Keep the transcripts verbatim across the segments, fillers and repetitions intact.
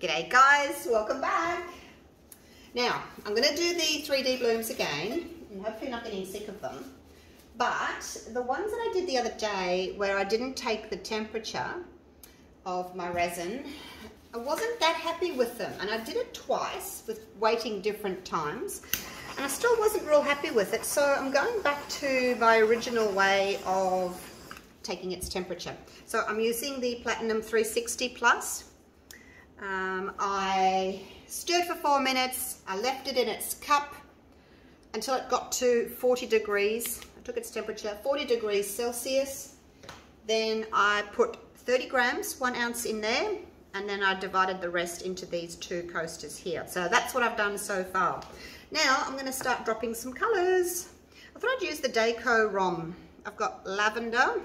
G'day guys, welcome back. Now, I'm going to do the three D blooms again, and hopefully not getting sick of them. But the ones that I did the other day where I didn't take the temperature of my resin, I wasn't that happy with them. And I did it twice with waiting different times, and I still wasn't real happy with it. So I'm going back to my original way of taking its temperature. So I'm using the Platinum three sixty Plus. Um, I stirred for four minutes, I left it in its cup until it got to forty degrees, I took its temperature, forty degrees Celsius, then I put thirty grams, one ounce in there, and then I divided the rest into these two coasters here. So that's what I've done so far. Now I'm going to start dropping some colours. I thought I'd use the Deco ROM. I've got lavender,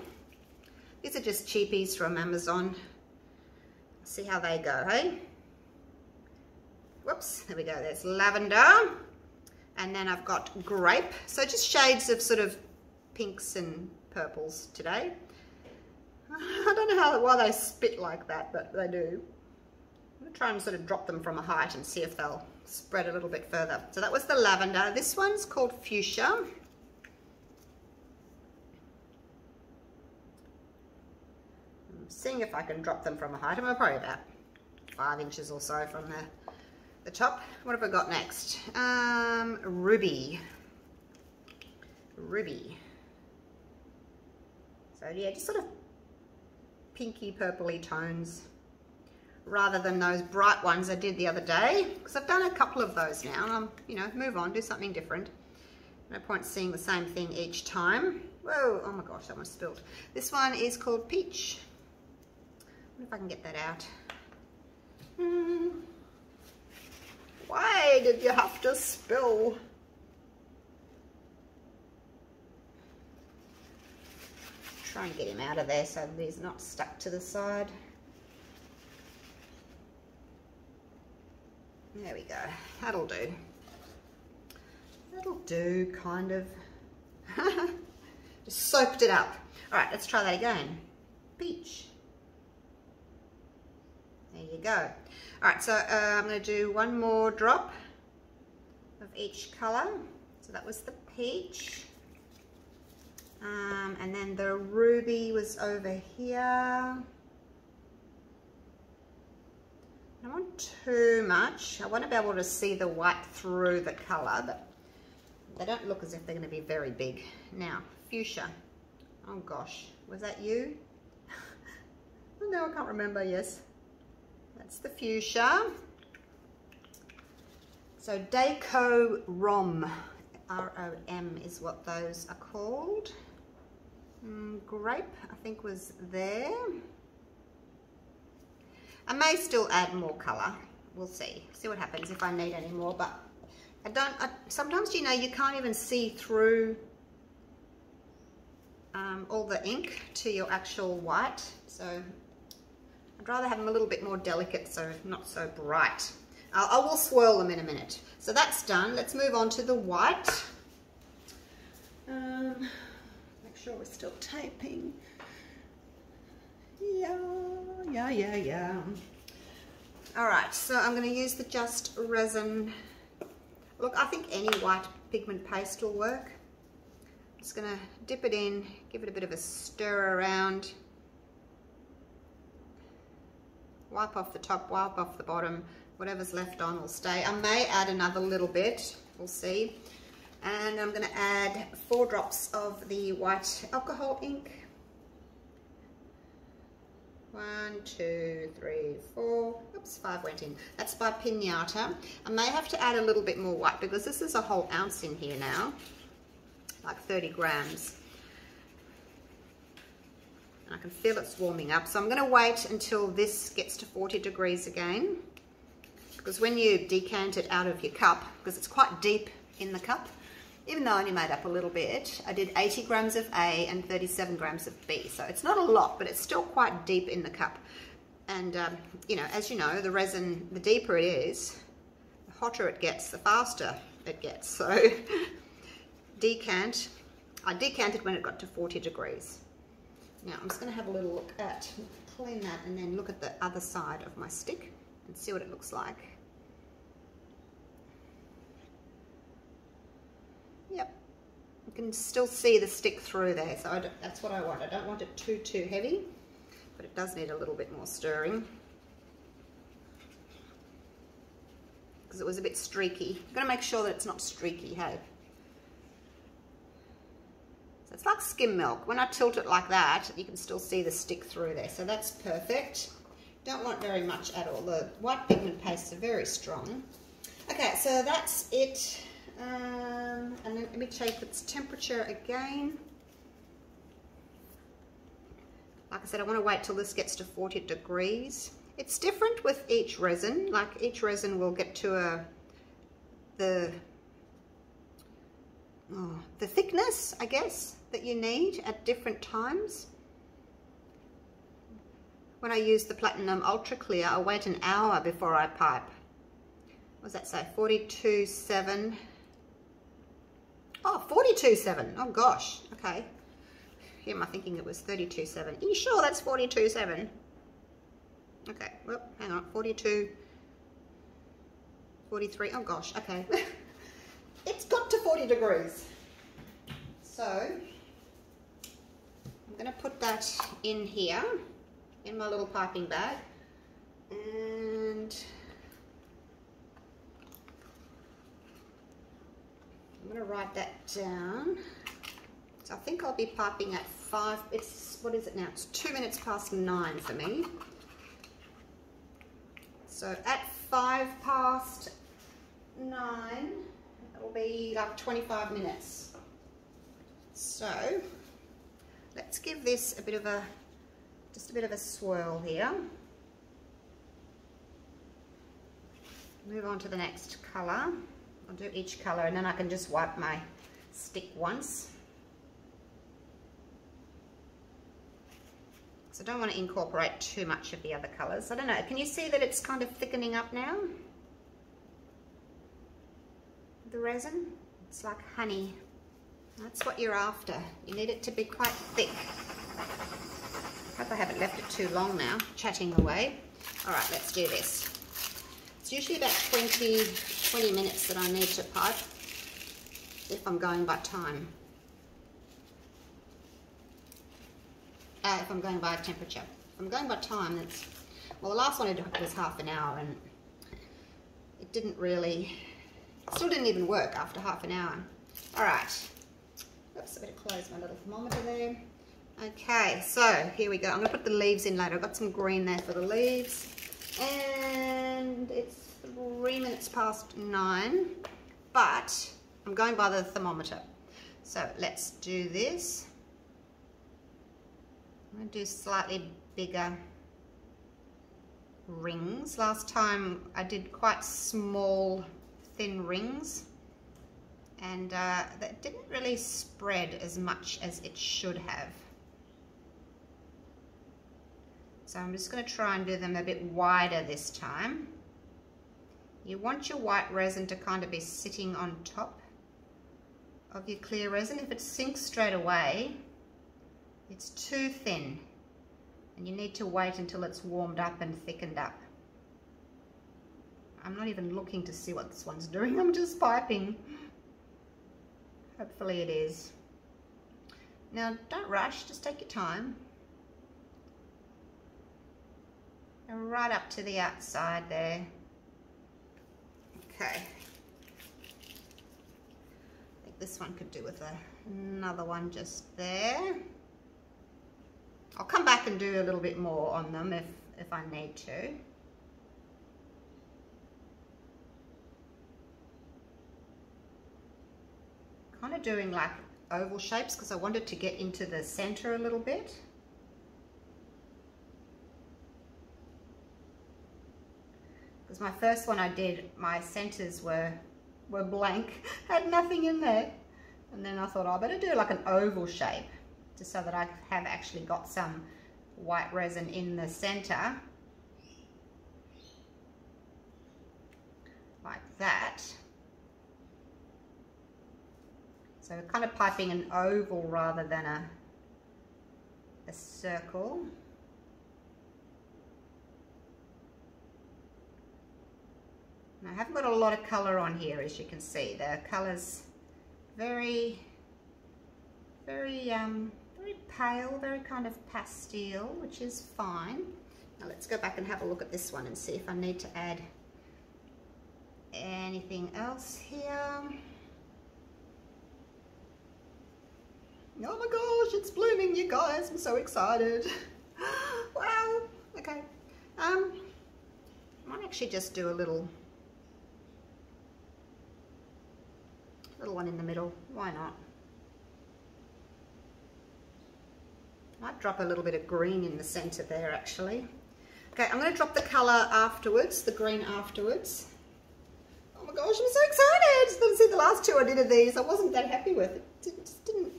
these are just cheapies from Amazon. See how they go, hey? Whoops, there we go, there's lavender. And then I've got grape. So just shades of sort of pinks and purples today. I don't know how, why they spit like that, but they do. I'm gonna try and sort of drop them from a height and see if they'll spread a little bit further. So that was the lavender. This one's called fuchsia. Seeing if I can drop them from a height. I'm probably about five inches or so from the, the top. What have I got next? Um, ruby. Ruby. So yeah, just sort of pinky purpley tones rather than those bright ones I did the other day, because I've done a couple of those now and I'm, you know, move on, do something different. No point seeing the same thing each time. Whoa, oh my gosh, that one spilled. This one is called peach. I wonder if I can get that out. Mm. Why did you have to spill? Try and get him out of there so that he's not stuck to the side. There we go. That'll do. That'll do, kind of. Just soaked it up. All right, let's try that again. Peach. There you go. All right, so uh, I'm going to do one more drop of each color. So that was the peach. Um, and then the ruby was over here. I don't want too much. I want to be able to see the white through the color, but they don't look as if they're going to be very big. Now, fuchsia. Oh gosh, was that you? Oh, no, I can't remember. Yes, that's the fuchsia. So Deco ROM, R O M is what those are called. Mm, grape, I think, was there. I may still add more color. We'll see. See what happens if I need any more. But I don't. I, sometimes, you know, you can't even see through um, all the ink to your actual white. So I'd rather have them a little bit more delicate, so not so bright. I'll, I will swirl them in a minute. So that's done. Let's move on to the white. Um, make sure we're still taping. Yeah, yeah, yeah, yeah. All right, so I'm going to use the Just Resin. Look, I think any white pigment paste will work. I'm just going to dip it in, give it a bit of a stir around. Wipe off the top, wipe off the bottom. Whatever's left on will stay. I may add another little bit, we'll see. And I'm going to add four drops of the white alcohol ink. One, two, three, four. Oops, five went in. That's by Pinata. I may have to add a little bit more white because this is a whole ounce in here now, like thirty grams. And I can feel it's warming up. So I'm going to wait until this gets to forty degrees again. Because when you decant it out of your cup, because it's quite deep in the cup, even though I only made up a little bit, I did eighty grams of A and thirty-seven grams of B. So it's not a lot, but it's still quite deep in the cup. And, um, you know, as you know, the resin, the deeper it is, the hotter it gets, the faster it gets. So decant. I decanted when it got to forty degrees. Now I'm just going to have a little look at, clean that, and then look at the other side of my stick. and see what it looks like. Yep, you can still see the stick through there, so I don't, that's what I want. I don't want it too, too heavy, but it does need a little bit more stirring, because it was a bit streaky. You've got to make sure that it's not streaky, hey? So it's like skim milk. When I tilt it like that, you can still see the stick through there, so that's perfect. Don't want very much at all. The white pigment pastes are very strong. Okay, so that's it. Um, and then let me check its temperature again. Like I said, I want to wait till this gets to forty degrees. It's different with each resin. Like each resin will get to a the oh, the thickness, I guess, that you need at different times. When I use the Platinum Ultra Clear, I wait an hour before I pipe. What does that say? forty-two point seven. Oh, forty-two point seven. Oh gosh. Okay. Here, am I thinking it was thirty-two point seven? Are you sure that's forty-two point seven? Okay, well, hang on, forty-two, forty-three, oh gosh, okay. It's got to forty degrees. So, I'm gonna put that in here, in my little piping bag, and I'm gonna write that down. So I think I'll be piping at five, it's, what is it now? It's two minutes past nine for me. So at five past nine, it'll be like twenty-five minutes. So let's give this a bit of a, just a bit of a swirl here. Move on to the next color. I'll do each color and then I can just wipe my stick once. So I don't want to incorporate too much of the other colours. I don't know, can you see that it's kind of thickening up now? The resin, it's like honey. That's what you're after. You need it to be quite thick. I hope I haven't left it too long now, chatting away. All right, let's do this. It's usually about twenty, twenty minutes that I need to pipe if I'm going by time. Uh, if I'm going by temperature. If I'm going by time, that's, well, the last one I did was half an hour and it didn't really, it still didn't even work after half an hour. All right. Oops, I better close my little thermometer there. Okay, so here we go. I'm gonna put the leaves in later. I've got some green there for the leaves. And it's three minutes past nine, but I'm going by the thermometer. So let's do this. I'm going to do slightly bigger rings. Last time I did quite small, thin rings, and uh, that didn't really spread as much as it should have. So I'm just going to try and do them a bit wider this time. You want your white resin to kind of be sitting on top of your clear resin. If it sinks straight away, it's too thin, and you need to wait until it's warmed up and thickened up. I'm not even looking to see what this one's doing, I'm just piping. Hopefully it is. Now don't rush, just take your time. And right up to the outside there. Okay. I think this one could do with a, another one just there. I'll come back and do a little bit more on them if, if I need to. Kind of doing like oval shapes because I wanted to get into the center a little bit. Because my first one I did, my centers were, were blank, had nothing in there. And then I thought, oh, I better do like an oval shape, just so that I have actually got some white resin in the center. Like that. So we're kind of piping an oval rather than a, a circle. And I haven't got a lot of color on here, as you can see. The color's very, very, um, very pale, very kind of pastel, which is fine. Now let's go back and have a look at this one and see if I need to add anything else here. Oh my gosh, it's blooming, you guys. I'm so excited. Wow. Okay. Um, I might actually just do a little, little one in the middle. Why not? Might drop a little bit of green in the center there, actually. Okay, I'm going to drop the color afterwards, the green afterwards. Oh my gosh, I'm so excited! Let's see, the last two I did of these, I wasn't that happy with it. It just didn't,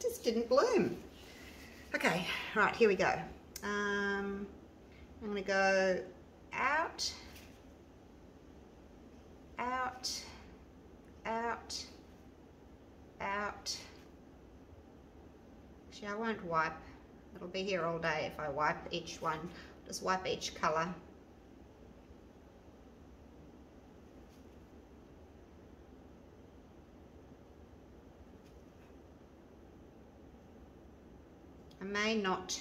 just didn't bloom. Okay, right, here we go. Um, I'm going to go out, out, out, out. Actually, I won't wipe. It'll be here all day if I wipe each one. Just wipe each color. I may not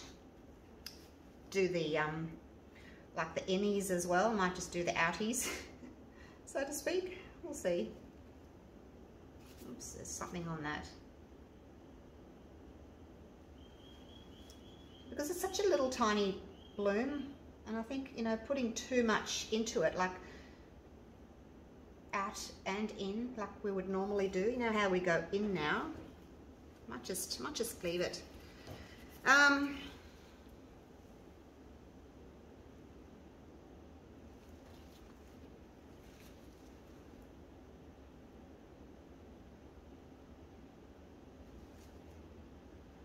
do the um, like the innies as well. I might just do the outies, so to speak. We'll see. Oops, there's something on that. Because it's such a little tiny bloom, and I think, you know, putting too much into it, like out and in, like we would normally do, you know how we go in now, might just might just leave it. Um,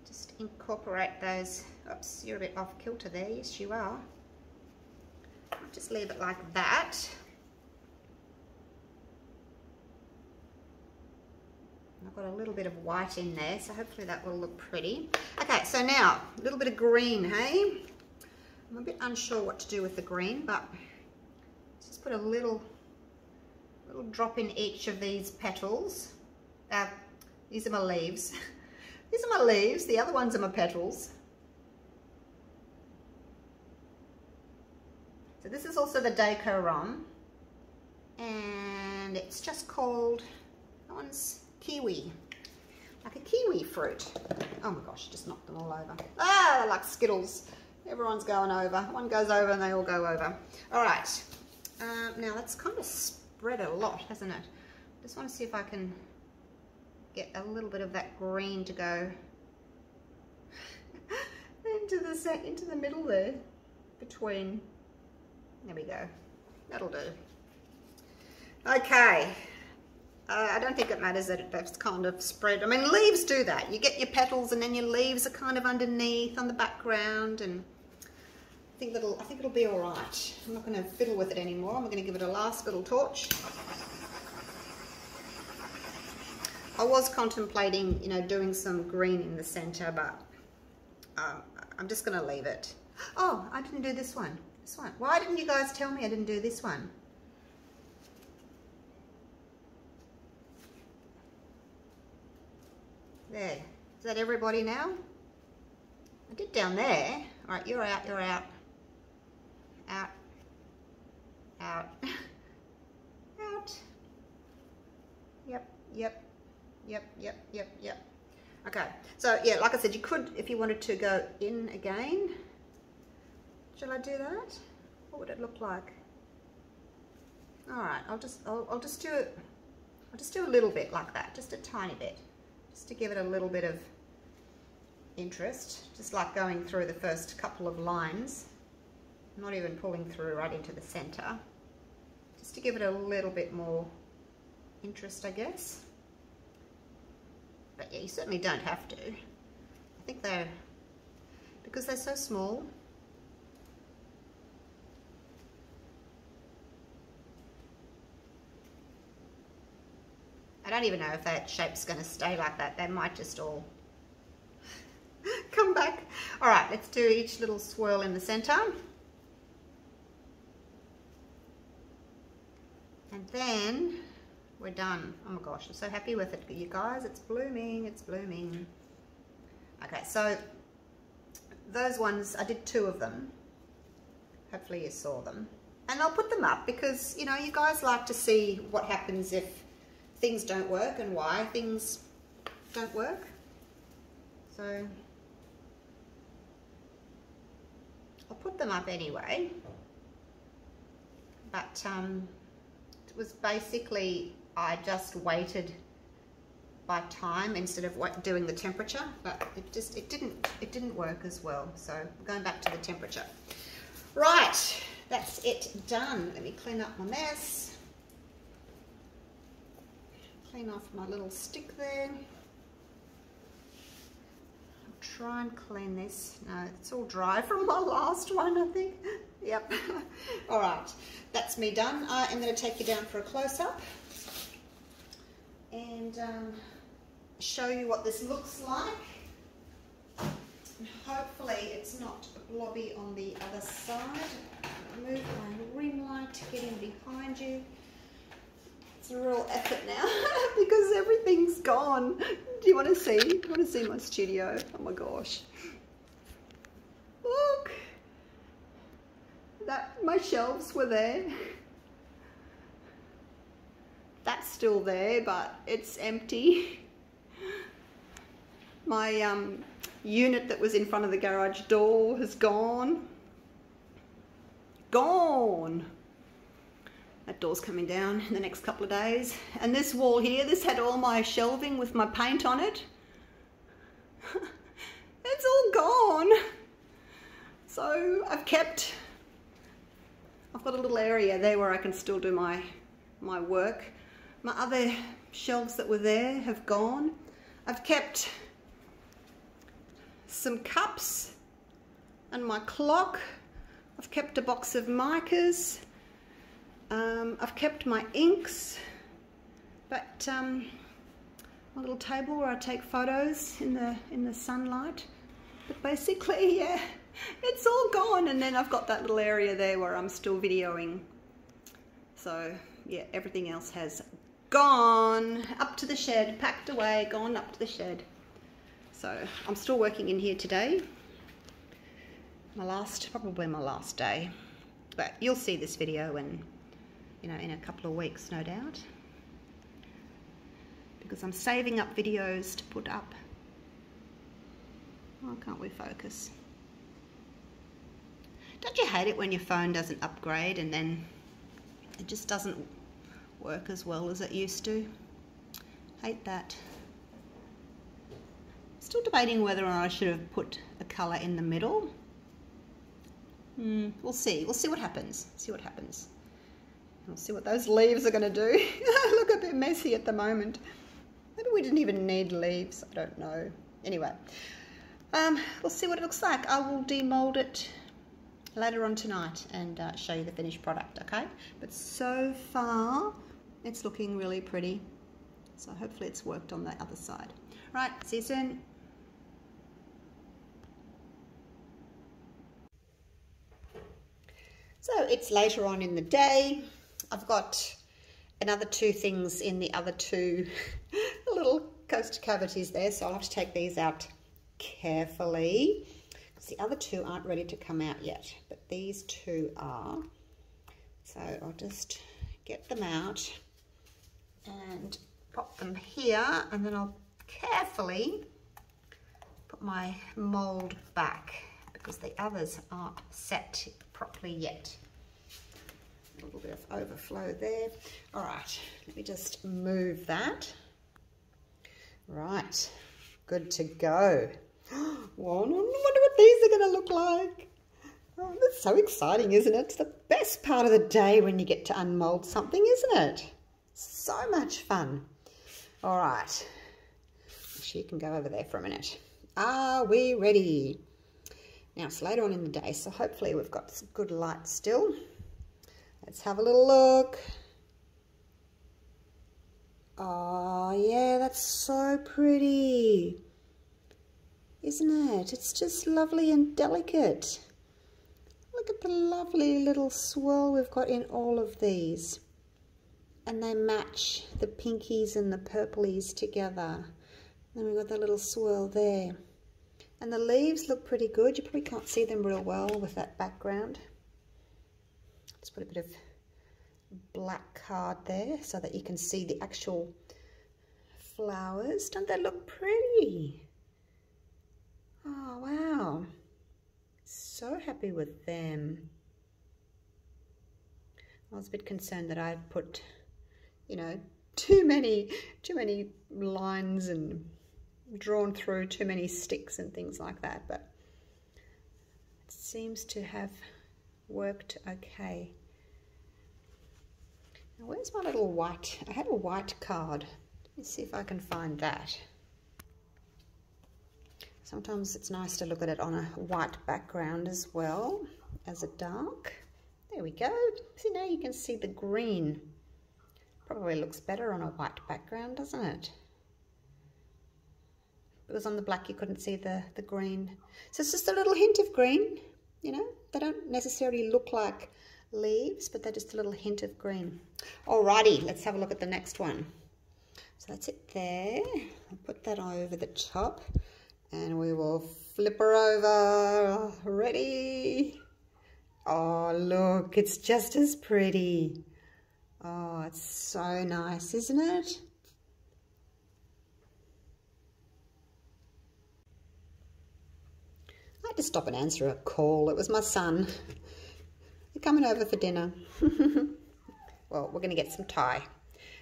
just incorporate those. Oops, you're a bit off kilter there. Yes, you are. I'll just leave it like that. I've got a little bit of white in there, so hopefully that will look pretty. Okay, so now a little bit of green, hey? I'm a bit unsure what to do with the green, but let's just put a little, little drop in each of these petals. Uh, these are my leaves. These are my leaves. The other ones are my petals. So this is also the Deco ROM, and it's just called, that one's kiwi, like a kiwi fruit. Oh my gosh, just knocked them all over. Ah, they're like Skittles. Everyone's going over. One goes over and they all go over. All right. Um, now that's kind of spread a lot, hasn't it? Just want to see if I can get a little bit of that green to go into the into the middle there, between. There we go. That'll do. Okay. Uh, I don't think it matters that it's kind of spread. I mean, leaves do that. You get your petals and then your leaves are kind of underneath on the background, and I think that'll, I think it'll be all right. I'm not going to fiddle with it anymore. I'm going to give it a last little torch. I was contemplating, you know, doing some green in the center, but um, I'm just going to leave it. Oh, I didn't do this one. This one. Why didn't you guys tell me I didn't do this one? There. Is that everybody now? I did down there. All right, you're out, you're out. Out. Out. Out. Yep, yep, yep, yep, yep, yep. Okay, so yeah, like I said, you could, if you wanted to, go in again. Shall I do that? What would it look like? All right, I'll just I'll, I'll just do it. I'll just do a little bit like that, just a tiny bit, just to give it a little bit of interest. Just like going through the first couple of lines, I'm not even pulling through right into the center, just to give it a little bit more interest, I guess. But yeah, you certainly don't have to. I think they're, because they're so small. I don't even know if that shape's going to stay like that. They might just all come back. All right, let's do each little swirl in the center. And then we're done. Oh my gosh, I'm so happy with it, you guys. It's blooming, it's blooming. Okay, so those ones, I did two of them. Hopefully you saw them. And I'll put them up because, you know, you guys like to see what happens if things don't work and why things don't work. So I'll put them up anyway. But um, it was basically, I just waited by time instead of what, doing the temperature, but it just, it didn't, it didn't work as well. So we're going back to the temperature. Right. That's it done. Let me clean up my mess. Clean off my little stick there. I'll try and clean this. No, it's all dry from my last one, I think. Yep. All right. That's me done. I am going to take you down for a close-up and um, show you what this looks like. And hopefully it's not blobby on the other side. Move my ring light to get in behind you. It's a real effort now because everything's gone. Do you want to see? Do you want to see my studio? Oh my gosh. Look. That, my shelves were there. That's still there, but it's empty. My um, unit that was in front of the garage door has gone. Gone. That door's coming down in the next couple of days. And this wall here, this had all my shelving with my paint on it. It's all gone. So I've kept, I've got a little area there where I can still do my my work. My other shelves that were there have gone. I've kept some cups and my clock. I've kept a box of micas, um, I've kept my inks, but um, my little table where I take photos in the, in the sunlight. But basically, yeah, it's all gone. And then I've got that little area there where I'm still videoing. So yeah, everything else has gone up to the shed, packed away, gone up to the shed. So I'm still working in here today. My last, probably my last day, but you'll see this video in, you know, in a couple of weeks, no doubt, because I'm saving up videos to put up. Why can't we focus? Don't you hate it when your phone doesn't upgrade and then it just doesn't work as well as it used to? Hate that. Still debating whether or not I should have put a colour in the middle. Mm, we'll see. We'll see what happens. See what happens. We'll see what those leaves are going to do. Look a bit messy at the moment. Maybe we didn't even need leaves. I don't know. Anyway, um, we'll see what it looks like. I will demold it later on tonight and uh, show you the finished product, okay? But so far, it's looking really pretty. So hopefully it's worked on the other side. Right, see you soon. So it's later on in the day. I've got another two things in the other two little coaster cavities there, so I'll have to take these out carefully because the other two aren't ready to come out yet, but these two are. So I'll just get them out and pop them here, and then I'll carefully put my mold back because the others aren't set properly yet. A little bit of overflow there. All right, let me just move that. Right, good to go. Well, I wonder what these are going to look like. Oh, that's so exciting, isn't it? It's the best part of the day when you get to unmold something, isn't it? So much fun. All right, she can go over there for a minute. Are we ready? Now, it's later on in the day, so hopefully we've got some good light still. Let's have a little look. Oh, yeah, that's so pretty, isn't it? It's just lovely and delicate. Look at the lovely little swirl we've got in all of these. and they match the pinkies and the purplies together. Then we've got the little swirl there. And the leaves look pretty good. You probably can't see them real well with that background. Let's put a bit of black card there so that you can see the actual flowers. Don't they look pretty? Oh, wow. So happy with them. I was a bit concerned that I've put, you know, too many, too many lines and drawn through too many sticks and things like that, but it seems to have worked okay. Now, where's my little white? I had a white card. Let's see if I can find that. Sometimes it's nice to look at it on a white background as well as a dark. There we go. See, now you can see the green. Probably looks better on a white background, doesn't it? If it was on the black, you couldn't see the, the green. So it's just a little hint of green, you know. They don't necessarily look like leaves, but they're just a little hint of green. Alrighty, let's have a look at the next one. So that's it there. I'll put that over the top. And we will flip her over. Ready? Oh, look, it's just as pretty. Oh, it's so nice, isn't it? I had to stop and answer a call. It was my son. They're coming over for dinner. Well, we're going to get some Thai.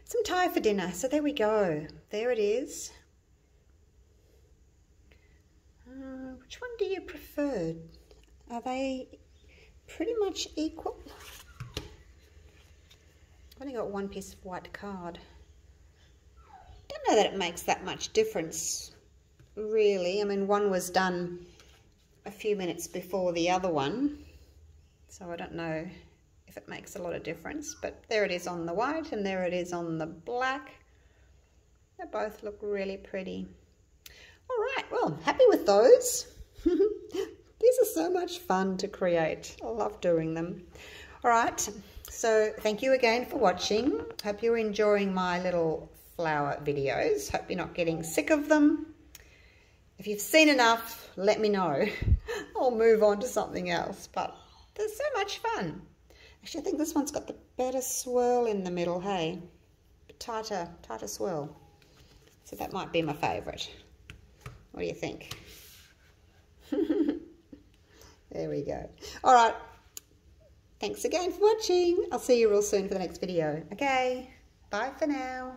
Some Thai for dinner. So there we go. There it is. Uh, which one do you prefer? Are they pretty much equal? I've only got one piece of white card. Don't know that it makes that much difference, really. I mean, one was done a few minutes before the other one, so I don't know if it makes a lot of difference, but there it is on the white and there it is on the black. They both look really pretty. All right, well, happy with those. These are so much fun to create. I love doing them. All right, so thank you again for watching. Hope you're enjoying my little flower videos. Hope you're not getting sick of them. If you've seen enough, let me know. I'll move on to something else, but they're so much fun. Actually, I think this one's got the better swirl in the middle, hey? Tighter, tighter swirl. So that might be my favourite. What do you think? There we go. All right. Thanks again for watching. I'll see you real soon for the next video. Okay. Bye for now.